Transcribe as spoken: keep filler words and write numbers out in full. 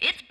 It's